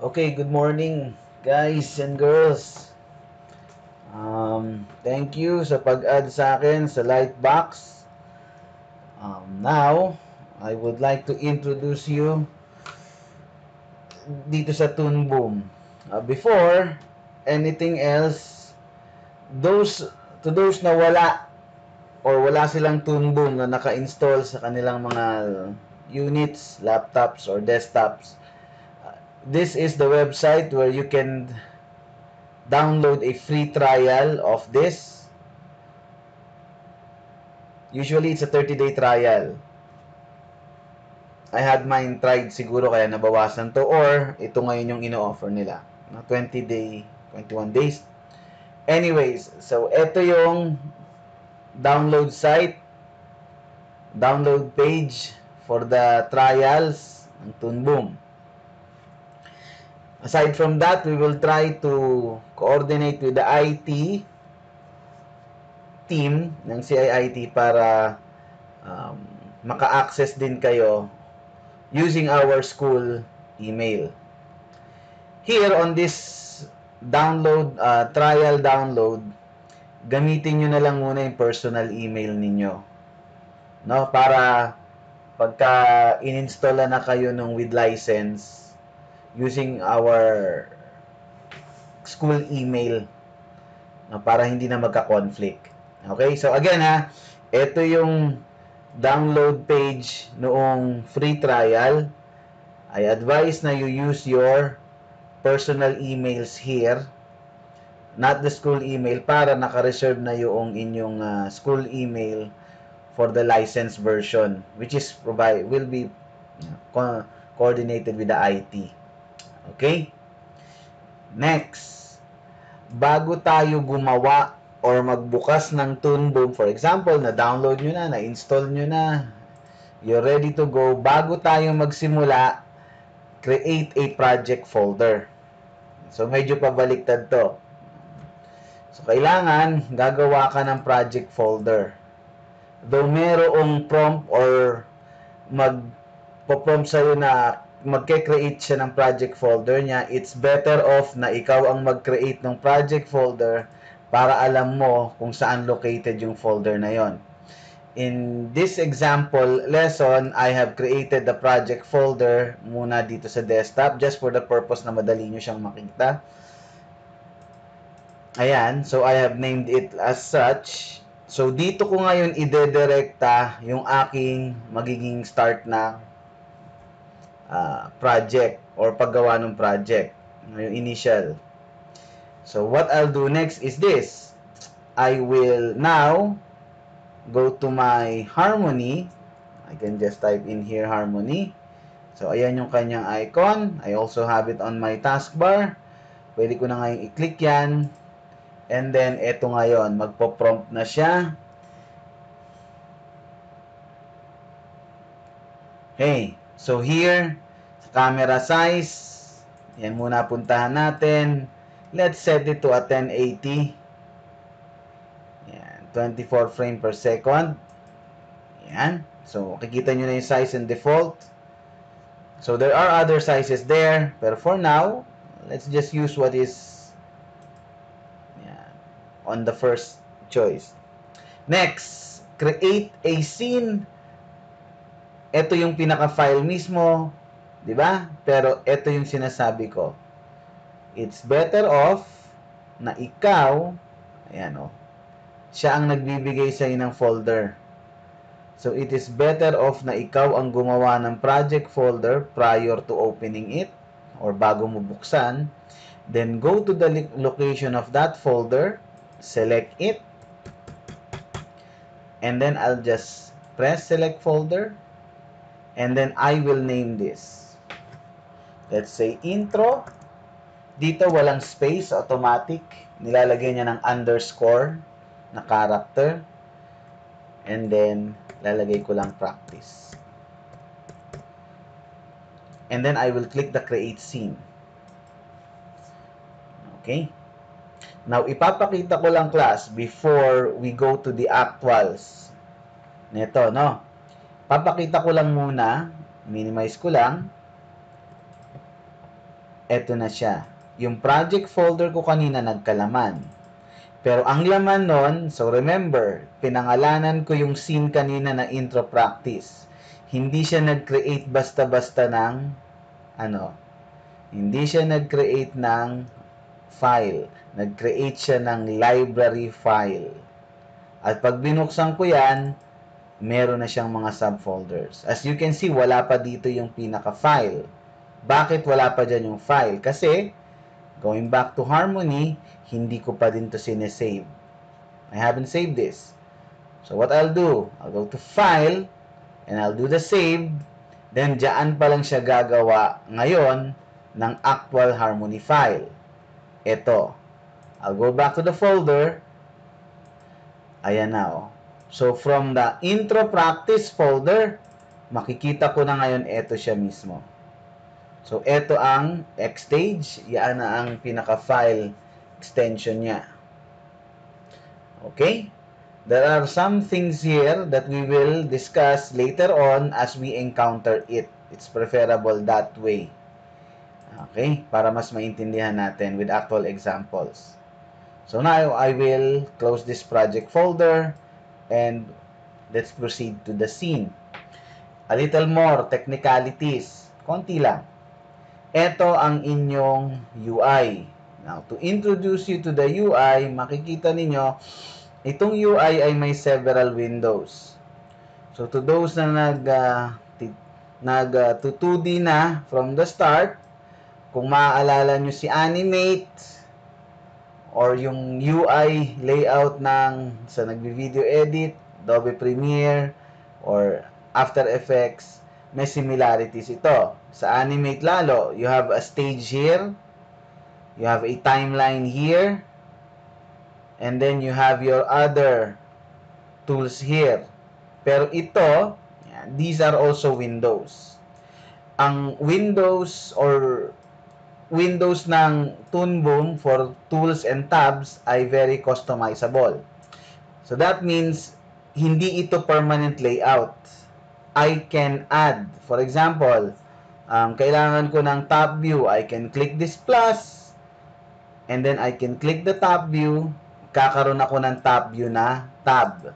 Okay, good morning guys and girls. Thank you sa pag-add sa akin sa Lightbox. Now, I would like to introduce you dito sa Toon Boom. Before anything else, to those na wala or wala silang Toon Boom na naka-install sa kanilang mga units, laptops or desktops, this is the website where you can download a free trial of this. Usually, it's a 30-day trial. I had mine tried siguro kaya nabawasan to, or ito ngayon yung ino-offer nila. 20-day, 21 days. Anyways, so ito yung download site, download page for the trials ng Toon Boom. Aside from that, we will try to coordinate with the IT team ng CIIT para maka-access din kayo using our school email. Here on this download, trial download, gamitin nyo na lang muna yung personal email ninyo, no? Para pagka in-install na kayo ng with license, using our school email para hindi na magka-conflict. Okay, so again ha, ito yung download page noong free trial. I advise na you use your personal emails here, not the school email, para naka-reserve na yung inyong school email for the license version, which is will be coordinated with the IT. Okay? Next, bago tayo gumawa or magbukas ng Toon Boom, for example, na-download nyo na, na-install nyo na, you're ready to go, bago tayo magsimula, create a project folder. So, medyo pabaliktad to. So, kailangan gagawa ka ng project folder. Though merong prompt or magpo-prompt sa'yo na magke-create siya ng project folder niya, it's better off na ikaw ang mag-create ng project folder para alam mo kung saan located yung folder na yon. In this example lesson, I have created the project folder muna dito sa desktop just for the purpose na madali nyo siyang makita. Ayan, so I have named it as such. So dito ko ngayon idedirekta yung aking magiging start na project or paggawa ng project, yung initial. So what I'll do next is this. I will now go to my Harmony. I can just type in here Harmony. So ayan yung kanyang icon. I also have it on my taskbar. Pwede ko na ngayon i-click yan. And then eto ngayon, magpo-prompt na siya. Hey, so here, camera size, yan muna puntahan natin. Let's set it to a 1080. Yan, 24 frame per second. Yan. So, kikita nyo na yung size and default. So, there are other sizes there. Pero for now, let's just use what is yan, on the first choice. Next, create a scene. Ito yung pinaka-file mismo, di ba? Pero ito yung sinasabi ko. It's better off na ikaw, ayan o, siya ang nagbibigay sa'yo ng folder. So, it is better off na ikaw ang gumawa ng project folder prior to opening it or bago mo buksan. Then, go to the location of that folder, select it, and then I'll just press select folder. And then I will name this. Let's say intro. Dito walang space, automatic. Nilalagay niya ng underscore na character. And then lalagay ko lang practice. And then I will click the create scene. Okay? Now ipapakita ko lang class before we go to the actuals. Neto, no? Papakita ko lang muna, minimize ko lang. eto na siya. Yung project folder ko kanina nagkalaman. Pero ang laman nun, so remember, pinangalanan ko yung scene kanina na intro practice. Hindi siya nag-create basta-basta ng Hindi siya nag-create ng file. Nag-create siya ng library file. At pag binuksan ko yan, meron na siyang mga subfolders. As you can see, wala pa dito yung pinaka-file. Bakit wala pa dyan yung file? Kasi, going back to Harmony, hindi ko pa din to sinesave. I haven't saved this. So, what I'll do, I'll go to File, and I'll do the save. Then, dyan pa lang siya gagawa ngayon ng actual Harmony file. Ito. I'll go back to the folder. Ayan na, oh. So, from the intro practice folder, makikita ko na ngayon eto siya mismo. So, eto ang Xstage. Yan na ang pinaka-file extension niya. Okay? There are some things here that we will discuss later on as we encounter it. It's preferable that way. Okay? Para mas maintindihan natin with actual examples. So, now I will close this project folder. And let's proceed to the scene. A little more technicalities. Konti lang. Ito ang inyong UI. Now, to introduce you to the UI, makikita ninyo, itong UI ay may several windows. So, to those na nag-2D na from the start, kung maaalala nyo si Animate, or yung UI layout ng sa nagbi-video edit, Adobe Premiere, or After Effects, may similarities ito. Sa Animate lalo, you have a stage here, you have a timeline here, and then you have your other tools here. Pero ito, these are also windows. Ang windows or windows ng Toon Boom for tools and tabs ay very customizable. So that means, hindi ito permanent layout. I can add. For example, kailangan ko ng top view. I can click this plus, and then I can click the top view. Kakaroon ako ng top view na tab.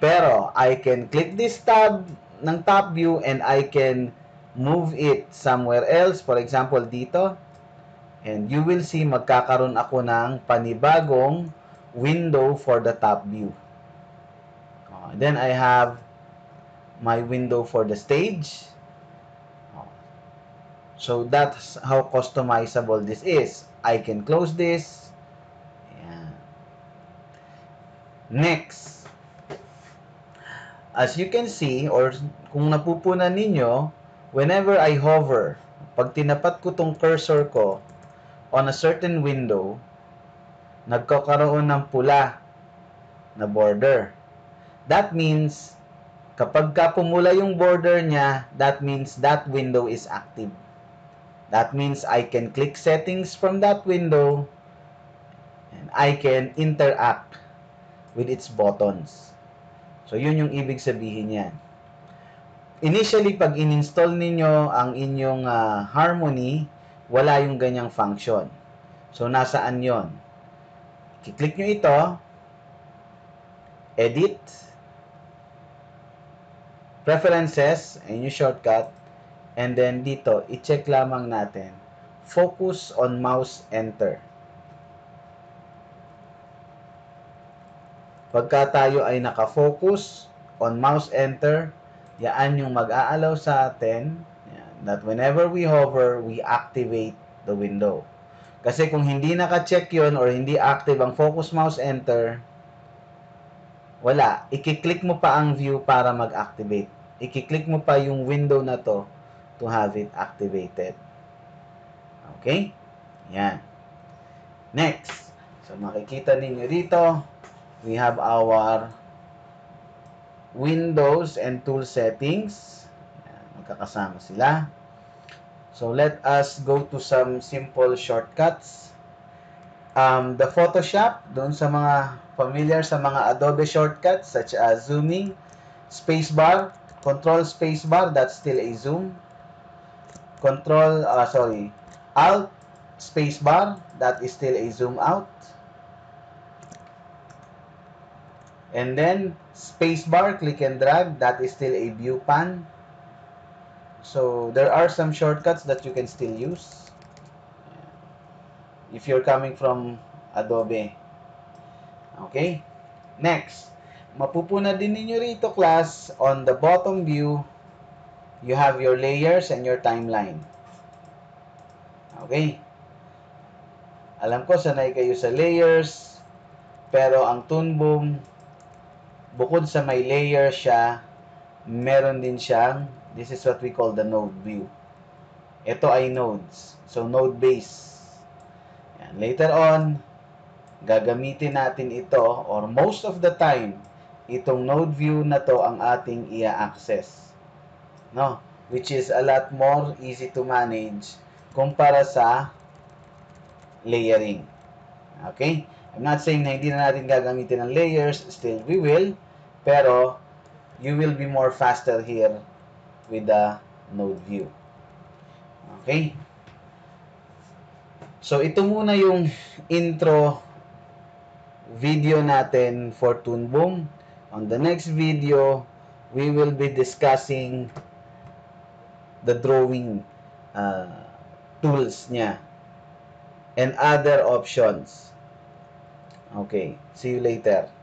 Pero, I can click this tab ng top view, and I can move it somewhere else, for example, dito, and you will see magkakaroon ako ng panibagong window for the top view. Then I have my window for the stage. So that's how customizable this is. I can close this. Ayan. Next, as you can see, or kung napupunan ninyo, whenever I hover, pag tinapat ko tong cursor ko on a certain window, nagkakaroon ng pula na border. That means, kapag ka pumula yung border niya, that means that window is active. That means I can click settings from that window and I can interact with its buttons. So, yun yung ibig sabihin yan. Initially, pag in-install ninyo ang inyong Harmony, wala yung ganyang function. So, nasaan yon? I-click nyo ito, Edit, Preferences, and yung shortcut, and then dito, i-check lamang natin, Focus on Mouse Enter. Pagka tayo ay naka-focus on Mouse Enter, yan yung mag-aalaw sa atin that whenever we hover, we activate the window. Kasi kung hindi naka-check yun or hindi active ang focus mouse enter, wala. Ikiklik mo pa ang view para mag-activate. Ikiklik mo pa yung window na to have it activated. Okay? Yan. Next. So, makikita ninyo dito, we have our Windows and Tool Settings. Magkakasama sila. So, let us go to some simple shortcuts. The Photoshop, doon sa mga familiar sa mga Adobe shortcuts such as zooming, spacebar, control spacebar, that's still a zoom. Control, sorry, Alt spacebar, that is still a zoom out. And then spacebar, click and drag, that is still a view pan. So there are some shortcuts that you can still use if you're coming from Adobe. Okay, next, mapupuna din ninyo rito, class, on the bottom view, you have your layers and your timeline. Okay, alam ko sanay kayo sa layers, pero ang Toon Boom, bukod sa may layer siya, meron din siyang, this is what we call the node view. Ito ay nodes, so node base. Yan. Later on, gagamitin natin ito, or most of the time, itong node view na to ang ating i-access. No? Which is a lot more easy to manage kumpara sa layering. Okay? I'm not saying na hindi na natin gagamitin ang layers, still we will, pero you will be more faster here with the node view. Okay? So, ito muna yung intro video natin for Toon Boom. On the next video, we will be discussing the drawing tools niya and other options. Okay, see you later.